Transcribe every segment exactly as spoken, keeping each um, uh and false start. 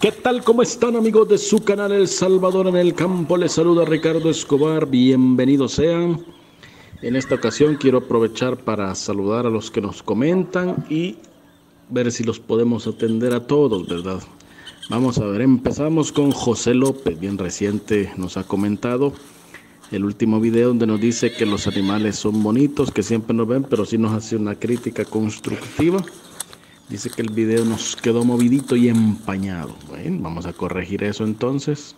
¿Qué tal? ¿Cómo están, amigos de su canal El Salvador en el Campo? Les saluda Ricardo Escobar, bienvenidos sean. En esta ocasión quiero aprovechar para saludar a los que nos comentan y ver si los podemos atender a todos, ¿verdad? Vamos a ver, empezamos con José López, bien reciente nos ha comentado el último video donde nos dice que los animales son bonitos, que siempre nos ven, pero sí nos hace una crítica constructiva. Dice que el video nos quedó movidito y empañado. Bueno, vamos a corregir eso entonces.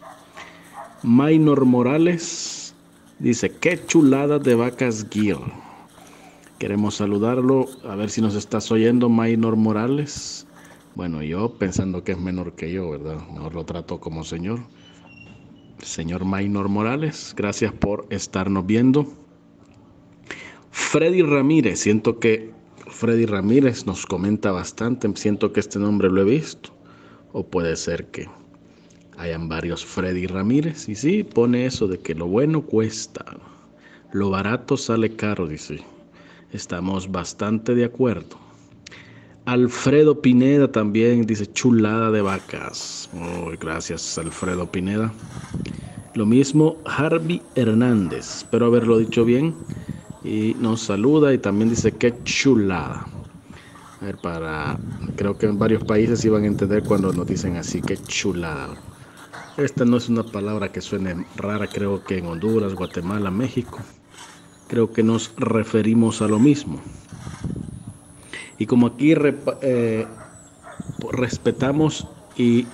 Maynor Morales dice, qué chulada de vacas Gil. Queremos saludarlo, a ver si nos estás oyendo, Maynor Morales. Bueno, yo pensando que es menor que yo, ¿verdad? Mejor lo trato como señor. Señor Maynor Morales, gracias por estarnos viendo. Freddy Ramírez, siento que... Freddy Ramírez nos comenta bastante, siento que este nombre lo he visto, o puede ser que hayan varios Freddy Ramírez, y sí, pone eso de que lo bueno cuesta, lo barato sale caro, dice, estamos bastante de acuerdo. Alfredo Pineda también dice, chulada de vacas, oh, gracias Alfredo Pineda. Lo mismo Harvey Hernández, espero haberlo dicho bien. Y nos saluda y también dice qué chulada. A ver, para creo que en varios países iban a entender cuando nos dicen así, qué chulada. Esta no es una palabra que suene rara, creo que en Honduras, Guatemala, México. Creo que nos referimos a lo mismo. Y como aquí eh, respetamos y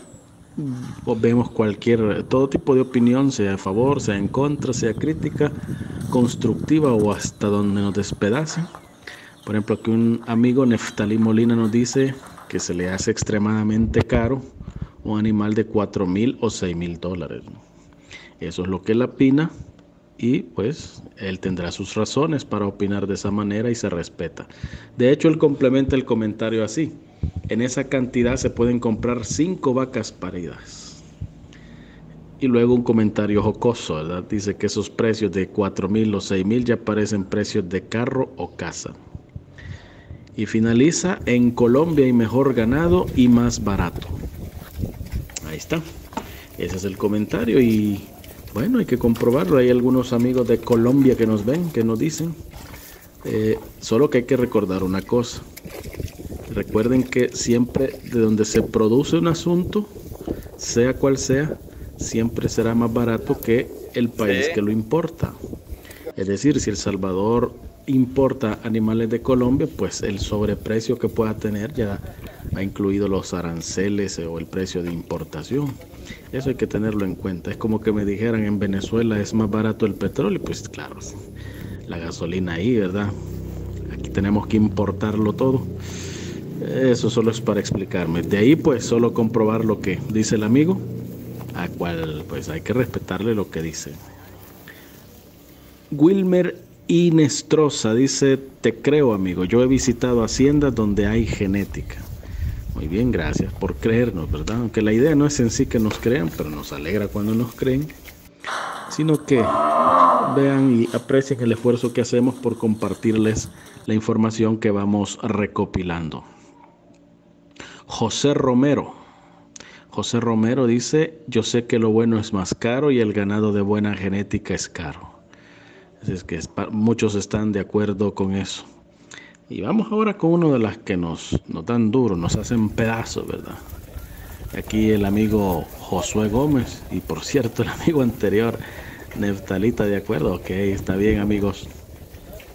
vemos cualquier, todo tipo de opinión, sea a favor, sea en contra, sea crítica, constructiva o hasta donde nos despedacen. Por ejemplo, aquí un amigo Neftalí Molina nos dice que se le hace extremadamente caro un animal de cuatro mil o seis mil dólares. Eso es lo que él opina y pues él tendrá sus razones para opinar de esa manera y se respeta. De hecho, él complementa el comentario así. En esa cantidad se pueden comprar cinco vacas paridas. Y luego un comentario jocoso, ¿verdad? Dice que esos precios de cuatro mil o seis mil ya parecen precios de carro o casa. Y finaliza, en Colombia hay mejor ganado y más barato. Ahí está. Ese es el comentario y bueno, hay que comprobarlo. Hay algunos amigos de Colombia que nos ven, que nos dicen. Eh, solo que hay que recordar una cosa. Recuerden que siempre de donde se produce un asunto, sea cual sea, siempre será más barato que el país que lo importa. Es decir, si El Salvador importa animales de Colombia, pues el sobreprecio que pueda tener ya ha incluido los aranceles o el precio de importación. Eso hay que tenerlo en cuenta. Es como que me dijeran en Venezuela es más barato el petróleo, pues claro, la gasolina ahí, ¿verdad? Aquí tenemos que importarlo todo. Eso solo es para explicarme. De ahí pues solo comprobar lo que dice el amigo, a cual pues hay que respetarle lo que dice. Wilmer Inestrosa dice, te creo amigo, yo he visitado haciendas donde hay genética. Muy bien, gracias por creernos, ¿verdad? Aunque la idea no es en sí que nos crean, pero nos alegra cuando nos creen, sino que vean y aprecien el esfuerzo que hacemos por compartirles la información que vamos recopilando. José Romero José Romero dice, yo sé que lo bueno es más caro y el ganado de buena genética es caro. Así es que es, muchos están de acuerdo con eso. Y vamos ahora con uno de las que nos, nos dan duro, nos hacen pedazos, ¿verdad? Aquí el amigo Josué Gómez, y por cierto el amigo anterior, Neftalita, de acuerdo, ok, está bien amigos.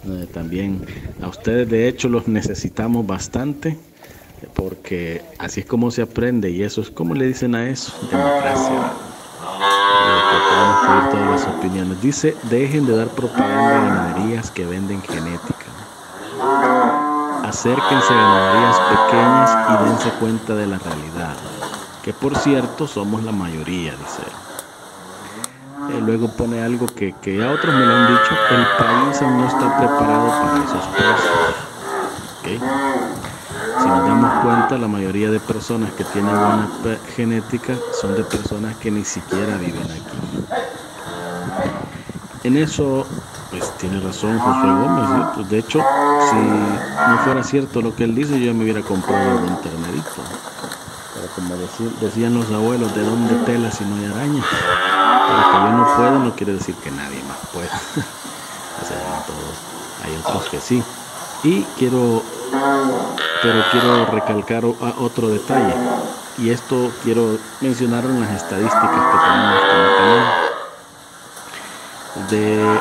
Eh, también a ustedes de hecho los necesitamos bastante, porque así es como se aprende y eso es como le dicen a eso, democracia. Eh, que todas las opiniones. Dice, dejen de dar propaganda a ganaderías que venden genética. Acérquense a ganaderías pequeñas y dense cuenta de la realidad, que por cierto somos la mayoría, dice. Eh, luego pone algo que, que a otros me lo han dicho, el país aún no está preparado para esos precios. ¿Ok? Si nos damos cuenta, la mayoría de personas que tienen buena genética son de personas que ni siquiera viven aquí. En eso, pues tiene razón José Gómez, ¿sí? Pues, de hecho, si no fuera cierto lo que él dice, yo me hubiera comprado un ternerito. Pero como decir, decían los abuelos, ¿de dónde tela si no hay araña? Pero que yo no puedo no quiere decir que nadie más pueda. O sea, no todos, hay otros que sí. Y quiero, pero quiero recalcar otro detalle. Y esto quiero mencionarlo en las estadísticas que tenemos como canal. De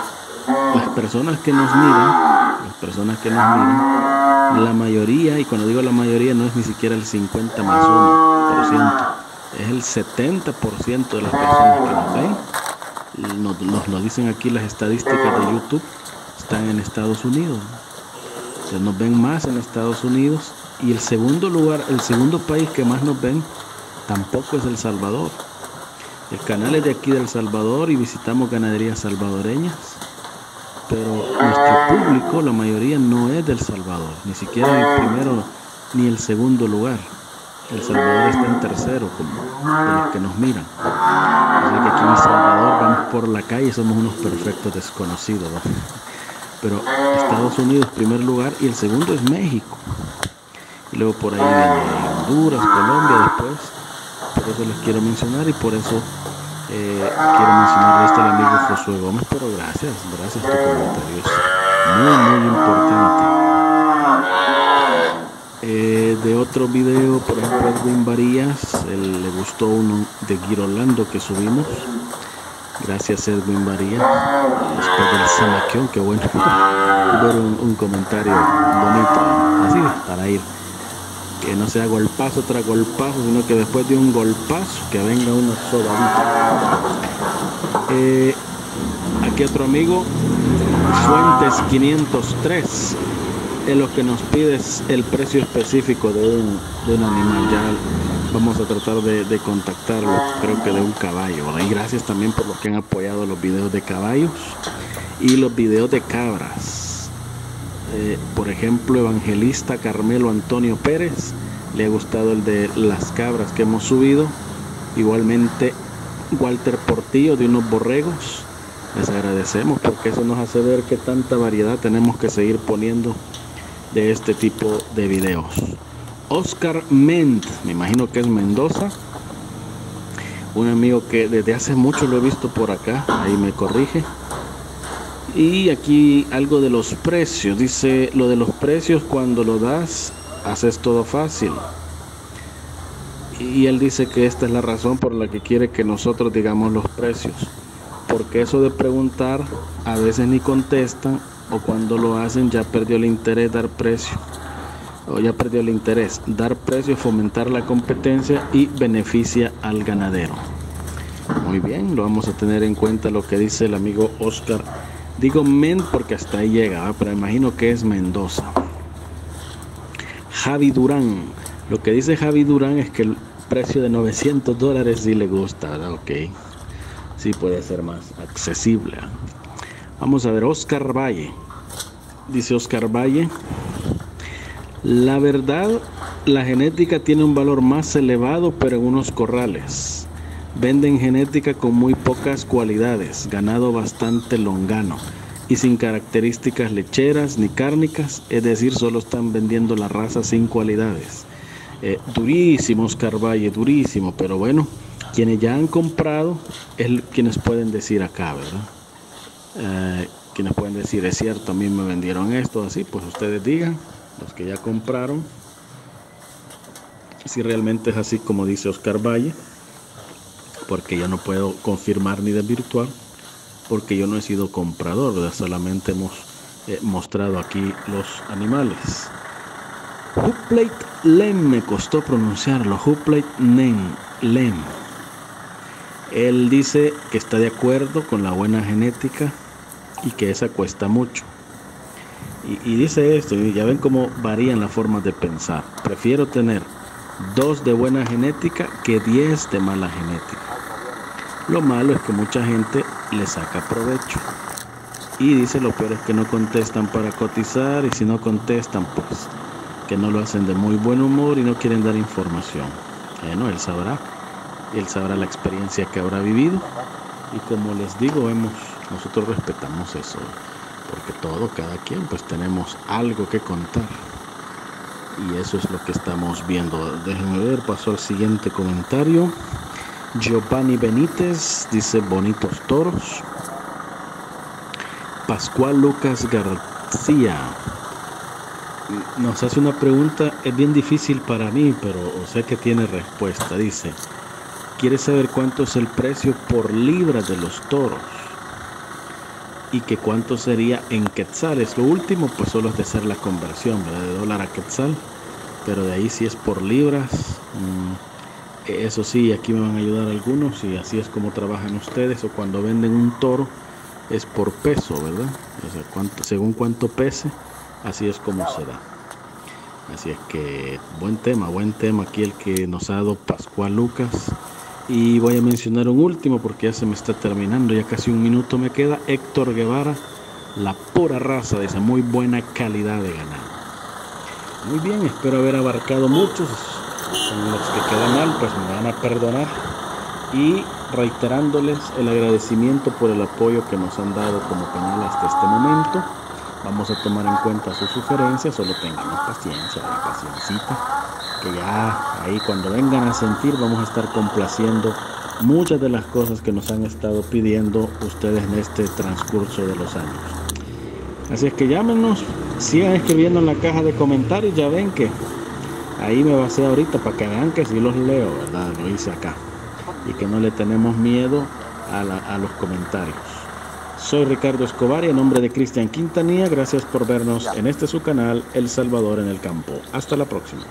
las personas que nos miran, las personas que nos miran, la mayoría, y cuando digo la mayoría no es ni siquiera el cincuenta más uno por ciento, es el setenta por ciento de las personas que nos ven, nos, nos lo dicen aquí las estadísticas de YouTube, están en Estados Unidos. Entonces nos ven más en Estados Unidos, y el segundo lugar, el segundo país que más nos ven tampoco es El Salvador. El canal es de aquí de El Salvador y visitamos ganaderías salvadoreñas, pero nuestro público, la mayoría, no es de El Salvador, ni siquiera el primero ni el segundo lugar. El Salvador está en tercero como de los que nos miran. Así que aquí en El Salvador vamos por la calle y somos unos perfectos desconocidos, ¿no? Pero Estados Unidos primer lugar, y el segundo es México. Y luego por ahí Honduras, Colombia después. Por eso les quiero mencionar, y por eso eh, quiero mencionar este amigo Josué Gómez. Pero gracias, gracias por tu comentario, muy muy importante. Eh, de otro video, por ejemplo, Edwin Barías, él, le gustó uno de Guirolando que subimos. Gracias Edwin Barías, después del Samaquión, que bueno ver un, un comentario bonito, así para ir, que no sea golpazo tras golpazo, sino que después de un golpazo que venga una sobadita. Eh, aquí otro amigo, Fuentes quinientos tres, es lo que nos pide es el precio específico de un, de un animal. Ya vamos a tratar de, de contactarlo, creo que de un caballo, ¿verdad? Y gracias también por los que han apoyado los videos de caballos y los videos de cabras. Eh, por ejemplo, evangelista Carmelo Antonio Pérez, le ha gustado el de las cabras que hemos subido. Igualmente Walter Portillo, de unos borregos, les agradecemos porque eso nos hace ver que tanta variedad tenemos que seguir poniendo de este tipo de videos. Oscar Mend, me imagino que es Mendoza, un amigo que desde hace mucho lo he visto por acá, ahí me corrige. Y aquí algo de los precios, dice, lo de los precios cuando lo das, haces todo fácil. Y él dice que esta es la razón por la que quiere que nosotros digamos los precios, porque eso de preguntar a veces ni contestan, o cuando lo hacen ya perdió el interés dar precio, o ya perdió el interés. Dar precio, fomentar la competencia y beneficia al ganadero. Muy bien, lo vamos a tener en cuenta lo que dice el amigo Oscar. Digo Mend porque hasta ahí llega, ¿eh? Pero imagino que es Mendoza. Javi Durán. Lo que dice Javi Durán es que el precio de novecientos dólares sí le gusta, ¿verdad? Ok. Sí puede ser más accesible, ¿eh? Vamos a ver, Oscar Valle. Dice Oscar Valle: la verdad, la genética tiene un valor más elevado, pero en unos corrales venden genética con muy pocas cualidades, ganado bastante longano y sin características lecheras ni cárnicas, es decir, solo están vendiendo la raza sin cualidades. Eh, durísimo Oscar Valle, durísimo, pero bueno, quienes ya han comprado es quienes pueden decir acá, ¿verdad? Eh, quienes pueden decir, es cierto, a mí me vendieron esto, así, pues ustedes digan, los que ya compraron, si realmente es así como dice Oscar Valle, porque yo no puedo confirmar ni desvirtuar, porque yo no he sido comprador, ¿verdad? Solamente hemos eh, mostrado aquí los animales. Huplate lem, me costó pronunciarlo, Huplate lem. Él dice que está de acuerdo con la buena genética y que esa cuesta mucho. Y, y dice esto, y ya ven cómo varían las formas de pensar. Prefiero tener dos de buena genética que diez de mala genética. Lo malo es que mucha gente le saca provecho. Y dice, lo peor es que no contestan para cotizar, y si no contestan, pues que no lo hacen de muy buen humor y no quieren dar información. Bueno, él sabrá, él sabrá la experiencia que habrá vivido. Y como les digo, hemos, nosotros respetamos eso, porque todo, cada quien, pues tenemos algo que contar. y eso es lo que estamos viendo. Déjenme ver, paso al siguiente comentario. Giovanni Benítez dice bonitos toros. Pascual Lucas García nos hace una pregunta, es bien difícil para mí, pero sé que tiene respuesta. Dice, ¿quiere saber cuánto es el precio por libra de los toros? Y que cuánto sería en quetzales. Lo último pues solo es de hacer la conversión, ¿verdad? De dólar a quetzal, pero de ahí si es por libras, mmm, eso sí, aquí me van a ayudar algunos, y así es como trabajan ustedes, o cuando venden un toro es por peso, ¿verdad? O sea, cuánto, según cuánto pese, así es como será. Así es que buen tema, buen tema aquí el que nos ha dado Pascual Lucas. Y voy a mencionar un último porque ya se me está terminando, ya casi un minuto me queda. Héctor Guevara, la pura raza, dice, muy buena calidad de ganado. Muy bien, espero haber abarcado muchos. Con los que quedan mal, pues me van a perdonar. Y reiterándoles el agradecimiento por el apoyo que nos han dado como canal hasta este momento. Vamos a tomar en cuenta sus sugerencias, solo tengamos paciencia, paciencita. Que ya ahí cuando vengan a sentir vamos a estar complaciendo muchas de las cosas que nos han estado pidiendo ustedes en este transcurso de los años. Así es que llámenos, sigan escribiendo en la caja de comentarios, ya ven que ahí me basé ahorita para que vean que sí los leo, ¿verdad? Lo hice acá y que no le tenemos miedo a, la, a los comentarios. Soy Ricardo Escobar y en nombre de Cristian Quintanilla, gracias por vernos en este su canal El Salvador en el Campo. Hasta la próxima.